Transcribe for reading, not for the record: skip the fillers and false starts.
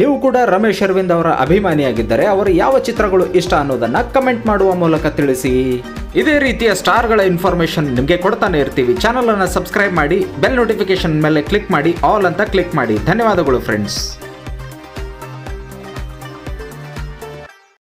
ನೀವು ಕೂಡ ರಮೇಶ್ ಅರವಿಂದ್ ಅವರ ಅಭಿಮಾನಿಯಾಗಿದ್ದರೆ ಅವರು ಯಾವ ಚಿತ್ರಗಳು ಇಷ್ಟ ಅನ್ನೋದನ್ನ ಕಮೆಂಟ್ ಮಾಡುವ ಮೂಲಕ ತಿಳಿಸಿ. ಇದೇ ರೀತಿಯ ಸ್ಟಾರ್ಗಳ ಇನ್ಫಾರ್ಮೇಶನ್ ನಿಮಗೆ ಕೊಡ್ತಾನೆ ಇರ್ತೀವಿ. ಚಾನಲನ್ನು ಸಬ್ಸ್ಕ್ರೈಬ್ ಮಾಡಿ, ಬೆಲ್ ನೋಟಿಫಿಕೇಶನ್ ಮೇಲೆ ಕ್ಲಿಕ್ ಮಾಡಿ, ಆಲ್ ಅಂತ ಕ್ಲಿಕ್ ಮಾಡಿ. ಧನ್ಯವಾದಗಳು ಫ್ರೆಂಡ್ಸ್.